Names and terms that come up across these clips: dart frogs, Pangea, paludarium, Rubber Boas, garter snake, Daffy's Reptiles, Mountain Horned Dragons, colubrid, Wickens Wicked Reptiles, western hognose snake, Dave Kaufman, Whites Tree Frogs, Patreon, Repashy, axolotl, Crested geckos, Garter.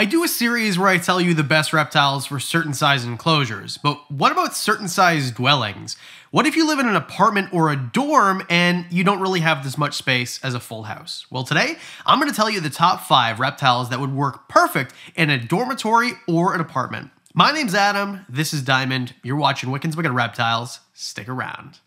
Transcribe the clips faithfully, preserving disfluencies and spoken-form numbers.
I do a series where I tell you the best reptiles for certain size enclosures, but what about certain size dwellings? What if you live in an apartment or a dorm and you don't really have this much space as a full house? Well, today I'm going to tell you the top five reptiles that would work perfect in a dormitory or an apartment. My name's Adam, this is Diamond, you're watching Wickens Wicked Reptiles, stick around.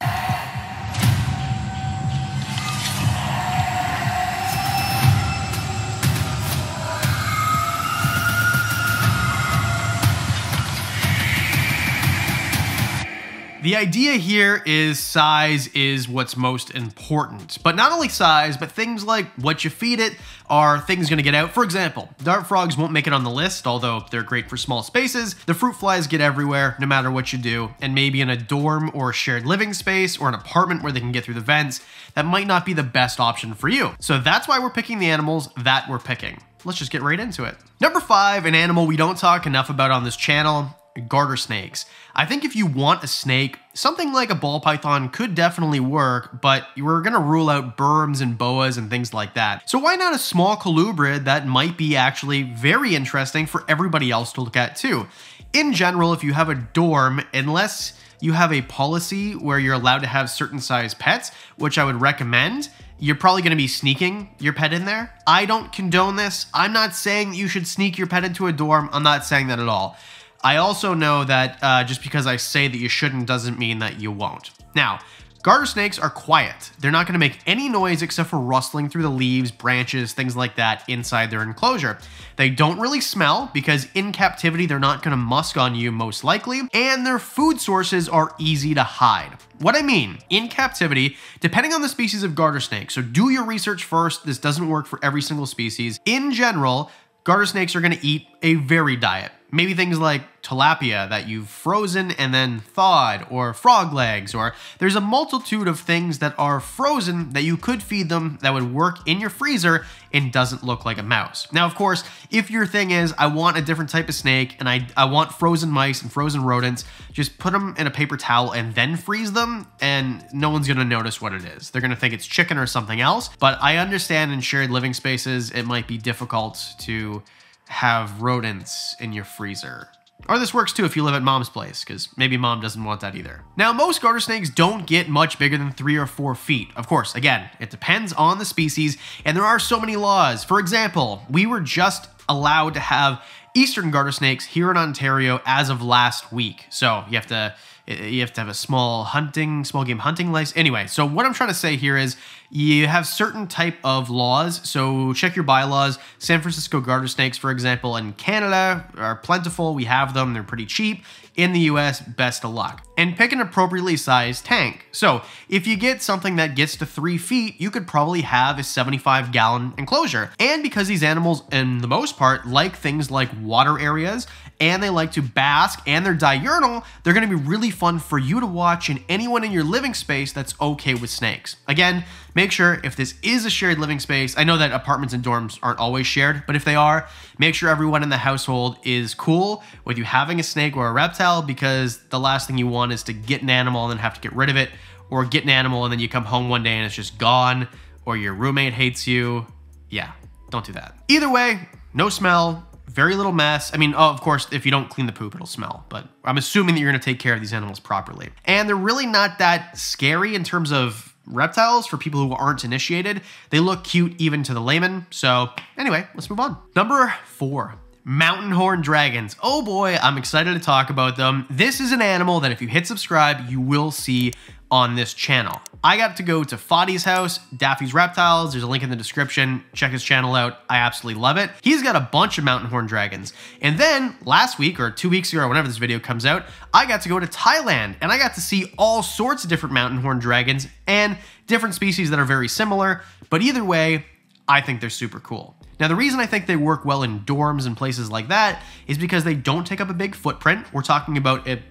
The idea here is size is what's most important, but not only size, but things like what you feed it, are things gonna get out? For example, dart frogs won't make it on the list, although they're great for small spaces. The fruit flies get everywhere, no matter what you do, and maybe in a dorm or a shared living space or an apartment where they can get through the vents, that might not be the best option for you. So that's why we're picking the animals that we're picking. Let's just get right into it. Number five, an animal we don't talk enough about on this channel, garter snakes. I think if you want a snake, something like a ball python could definitely work, but we're gonna rule out berms and boas and things like that. So why not a small colubrid that might be actually very interesting for everybody else to look at too? In general, if you have a dorm, unless you have a policy where you're allowed to have certain size pets, which I would recommend, you're probably gonna be sneaking your pet in there. I don't condone this. I'm not saying you should sneak your pet into a dorm. I'm not saying that at all. I also know that uh, just because I say that you shouldn't doesn't mean that you won't. Now, garter snakes are quiet. They're not gonna make any noise except for rustling through the leaves, branches, things like that inside their enclosure. They don't really smell because in captivity, they're not gonna musk on you most likely, and their food sources are easy to hide. What I mean, in captivity, depending on the species of garter snake, so do your research first, this doesn't work for every single species. In general, garter snakes are gonna eat a varied diet. Maybe things like tilapia that you've frozen and then thawed, or frog legs, or there's a multitude of things that are frozen that you could feed them that would work in your freezer and doesn't look like a mouse. Now, of course, if your thing is, I want a different type of snake and I, I want frozen mice and frozen rodents, just put them in a paper towel and then freeze them and no one's gonna notice what it is. They're gonna think it's chicken or something else, but I understand in shared living spaces, it might be difficult to have rodents in your freezer. Or this works too if you live at mom's place, because maybe mom doesn't want that either. Now, most garter snakes don't get much bigger than three or four feet. Of course, again, it depends on the species, and there are so many laws. For example, we were just allowed to have eastern garter snakes here in Ontario as of last week. So you have to you have to have a small hunting, small game hunting license. Anyway, so what I'm trying to say here is you have certain type of laws. So check your bylaws. San Francisco garter snakes, for example, in Canada are plentiful. We have them. They're pretty cheap. In the U S, best of luck. And pick an appropriately sized tank. So if you get something that gets to three feet, you could probably have a seventy-five gallon enclosure. And because these animals, in the most part, like things like water areas, and they like to bask, and they're diurnal, they're gonna be really fun for you to watch and anyone in your living space that's okay with snakes. Again, make sure if this is a shared living space, I know that apartments and dorms aren't always shared, but if they are, make sure everyone in the household is cool with you having a snake or a reptile, because the last thing you want is to get an animal and then have to get rid of it, or get an animal and then you come home one day and it's just gone, or your roommate hates you. Yeah, don't do that. Either way, no smell, very little mess. I mean, oh, of course, if you don't clean the poop, it'll smell, but I'm assuming that you're gonna take care of these animals properly. And they're really not that scary in terms of reptiles for people who aren't initiated. They look cute even to the layman. So anyway, let's move on. Number four, mountain horned dragons. Oh boy, I'm excited to talk about them. This is an animal that if you hit subscribe, you will see on this channel. I got to go to Fadi's house, Daffy's Reptiles. There's a link in the description. Check his channel out. I absolutely love it. He's got a bunch of mountain horned dragons. And then last week or two weeks ago, or whenever this video comes out, I got to go to Thailand and I got to see all sorts of different mountain horned dragons and different species that are very similar. But either way, I think they're super cool. Now, the reason I think they work well in dorms and places like that is because they don't take up a big footprint. We're talking about a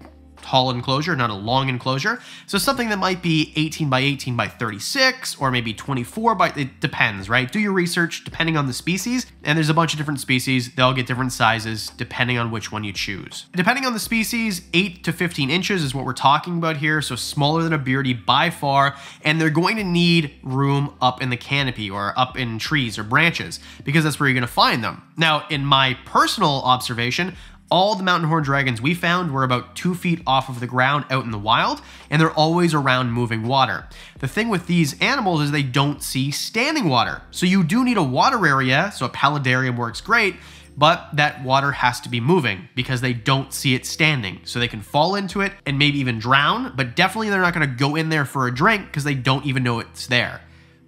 tall enclosure, not a long enclosure. So something that might be eighteen by eighteen by thirty-six, or maybe twenty-four by, it depends, right? Do your research depending on the species, and there's a bunch of different species. They all get different sizes depending on which one you choose. Depending on the species, eight to fifteen inches is what we're talking about here, so smaller than a beardy by far, and they're going to need room up in the canopy or up in trees or branches, because that's where you're gonna find them. Now, in my personal observation, all the mountain horned dragons we found were about two feet off of the ground out in the wild, and they're always around moving water. The thing with these animals is they don't see standing water. So you do need a water area, so a paludarium works great, but that water has to be moving because they don't see it standing. So they can fall into it and maybe even drown, but definitely they're not gonna go in there for a drink because they don't even know it's there.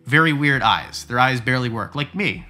Very weird eyes. Their eyes barely work, like me.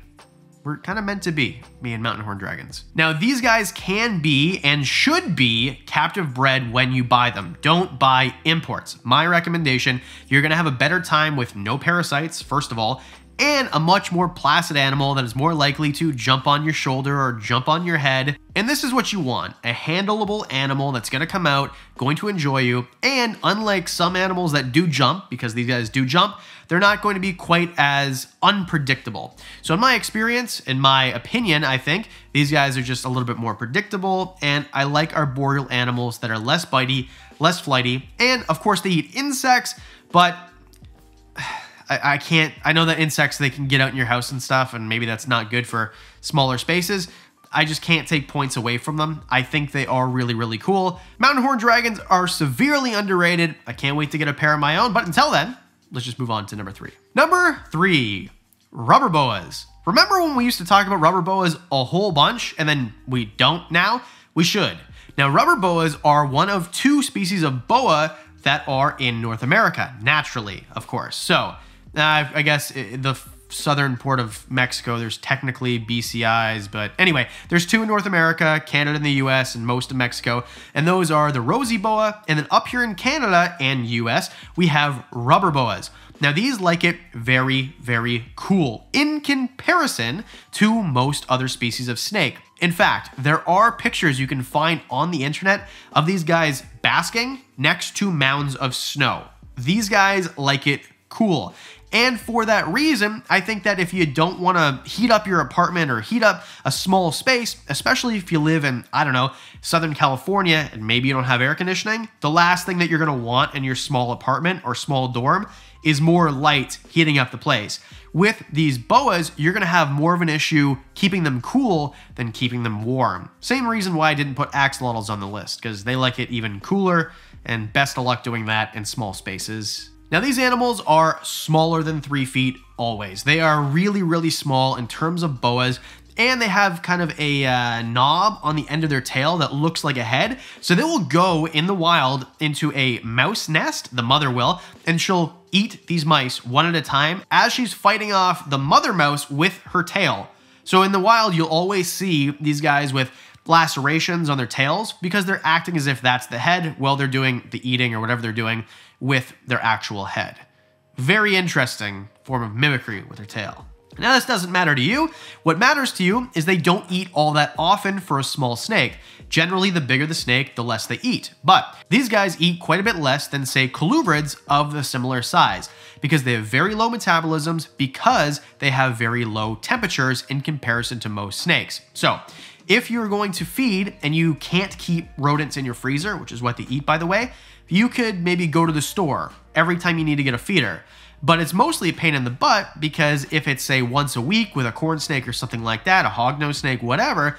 We're kind of meant to be, me and mountain horned dragons. Now, these guys can be and should be captive bred when you buy them. Don't buy imports. My recommendation, you're gonna have a better time with no parasites, first of all, and a much more placid animal that is more likely to jump on your shoulder or jump on your head. And this is what you want, a handleable animal that's gonna come out, going to enjoy you, and unlike some animals that do jump, because these guys do jump, they're not going to be quite as unpredictable. So in my experience, in my opinion, I think, these guys are just a little bit more predictable, and I like our boreal animals that are less bitey, less flighty, and of course they eat insects, but I can't, I know that insects, they can get out in your house and stuff, and maybe that's not good for smaller spaces. I just can't take points away from them. I think they are really, really cool. Mountain horned dragons are severely underrated. I can't wait to get a pair of my own, but until then, let's just move on to number three. Number three, rubber boas. Remember when we used to talk about rubber boas a whole bunch, and then we don't now? We should. Now, rubber boas are one of two species of boa that are in North America, naturally, of course. So, Uh, I guess the southern port of Mexico, there's technically B C Is, but anyway, there's two in North America, Canada and the U S, and most of Mexico, and those are the rosy boa, and then up here in Canada and U S, we have rubber boas. Now, these like it very, very cool in comparison to most other species of snake. In fact, there are pictures you can find on the internet of these guys basking next to mounds of snow. These guys like it cool. And for that reason, I think that if you don't want to heat up your apartment or heat up a small space, especially if you live in, I don't know, Southern California, and maybe you don't have air conditioning, the last thing that you're going to want in your small apartment or small dorm is more light heating up the place. With these boas, you're going to have more of an issue keeping them cool than keeping them warm. Same reason why I didn't put axolotls on the list, because they like it even cooler, and best of luck doing that in small spaces. Now, these animals are smaller than three feet always. They are really, really small in terms of boas, and they have kind of a uh, knob on the end of their tail that looks like a head. So they will go in the wild into a mouse nest, the mother will, and she'll eat these mice one at a time as she's fighting off the mother mouse with her tail. So in the wild, you'll always see these guys with lacerations on their tails because they're acting as if that's the head while they're doing the eating or whatever they're doing with their actual head. Very interesting form of mimicry with their tail. Now, this doesn't matter to you. What matters to you is they don't eat all that often for a small snake. Generally, the bigger the snake, the less they eat. But these guys eat quite a bit less than, say, colubrids of the similar size because they have very low metabolisms because they have very low temperatures in comparison to most snakes. So, if you're going to feed and you can't keep rodents in your freezer, which is what they eat, by the way, you could maybe go to the store every time you need to get a feeder. But it's mostly a pain in the butt because if it's, say, once a week with a corn snake or something like that, a hognose snake, whatever,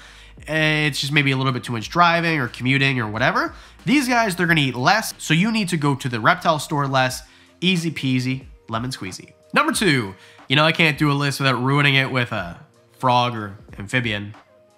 it's just maybe a little bit too much driving or commuting or whatever. These guys, they're going to eat less, so you need to go to the reptile store less. Easy peasy, lemon squeezy. Number two, you know I can't do a list without ruining it with a frog or amphibian.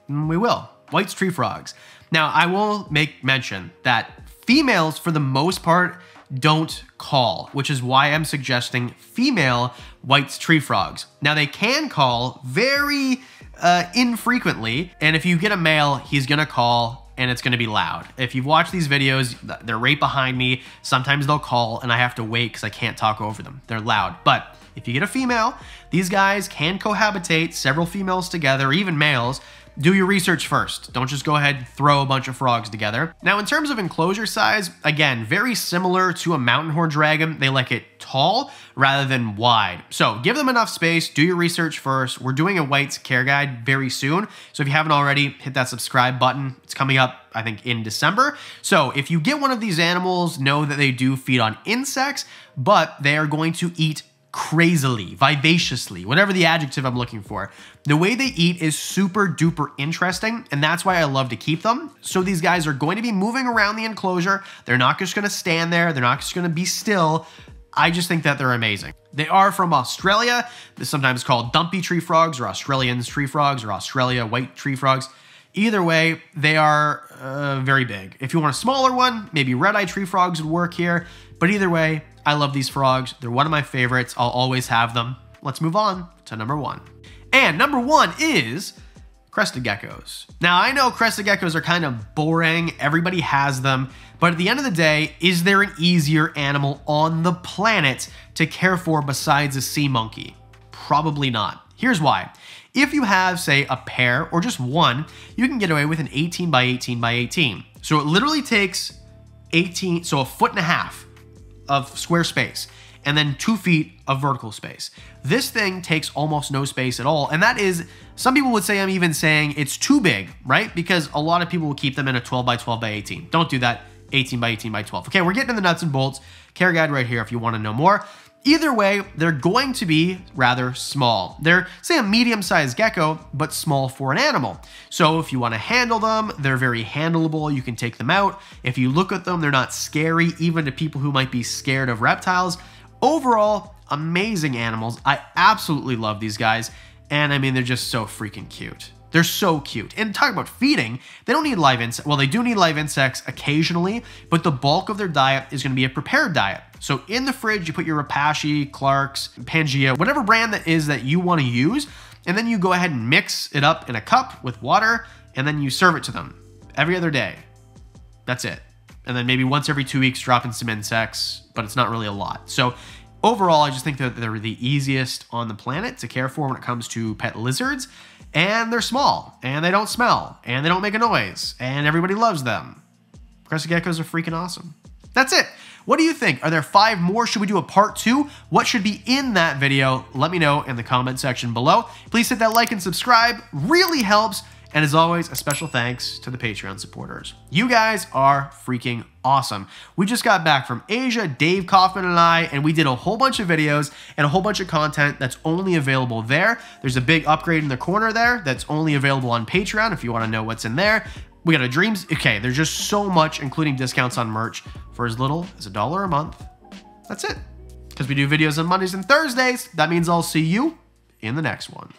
We will. Whites tree frogs. Now, I will make mention that females, for the most part, don't call, which is why I'm suggesting female Whites tree frogs. Now, they can call very uh, infrequently, and if you get a male, he's going to call, and it's going to be loud. If you've watched these videos, they're right behind me. Sometimes they'll call, and I have to wait because I can't talk over them. They're loud, but if you get a female, these guys can cohabitate, several females together, even males, do your research first. Don't just go ahead and throw a bunch of frogs together. Now, in terms of enclosure size, again, very similar to a mountain horned dragon. They like it tall rather than wide. So give them enough space, do your research first. We're doing a White's Care Guide very soon. So if you haven't already, hit that subscribe button. It's coming up, I think, in December. So if you get one of these animals, know that they do feed on insects, but they are going to eat crazily, vivaciously, whatever the adjective I'm looking for. The way they eat is super duper interesting, and that's why I love to keep them. So these guys are going to be moving around the enclosure. They're not just gonna stand there. They're not just gonna be still. I just think that they're amazing. They are from Australia. They're sometimes called dumpy tree frogs or Australian tree frogs or Australia white tree frogs. Either way, they are uh, very big. If you want a smaller one, maybe red-eyed tree frogs would work here, but either way, I love these frogs. They're one of my favorites. I'll always have them. Let's move on to number one. And number one is crested geckos. Now, I know crested geckos are kind of boring. Everybody has them. But at the end of the day, is there an easier animal on the planet to care for besides a sea monkey? Probably not. Here's why. If you have, say, a pair or just one, you can get away with an eighteen by eighteen by eighteen. So it literally takes eighteen, so a foot and a half of square space and then two feet of vertical space. This thing takes almost no space at all. And that is, some people would say, I'm even saying it's too big, right? Because a lot of people will keep them in a twelve by twelve by eighteen. Don't do that, eighteen by eighteen by twelve. Okay, we're getting in the nuts and bolts. Care guide right here if you want to know more. Either way, they're going to be rather small. They're, say, a medium-sized gecko, but small for an animal. So if you want to handle them, they're very handleable. You can take them out. If you look at them, they're not scary, even to people who might be scared of reptiles. Overall, amazing animals. I absolutely love these guys. And I mean, they're just so freaking cute. They're so cute. And talking about feeding, they don't need live insects. Well, they do need live insects occasionally, but the bulk of their diet is going to be a prepared diet. So in the fridge, you put your Repashy, Clark's, Pangea, whatever brand that is that you want to use, and then you go ahead and mix it up in a cup with water, and then you serve it to them every other day. That's it. And then maybe once every two weeks, drop in some insects, but it's not really a lot. So overall, I just think that they're the easiest on the planet to care for when it comes to pet lizards. And they're small, and they don't smell, and they don't make a noise, and everybody loves them. Crested geckos are freaking awesome. That's it. What do you think? Are there five more? Should we do a part two? What should be in that video? Let me know in the comment section below. Please hit that like and subscribe. Really helps. And as always, a special thanks to the Patreon supporters. You guys are freaking awesome. We just got back from Asia, Dave Kaufman and I, and we did a whole bunch of videos and a whole bunch of content that's only available there. There's a big upgrade in the corner there that's only available on Patreon if you want to know what's in there. We got a dreams. Okay, there's just so much, including discounts on merch for as little as a dollar a month. That's it. Because we do videos on Mondays and Thursdays, that means I'll see you in the next one.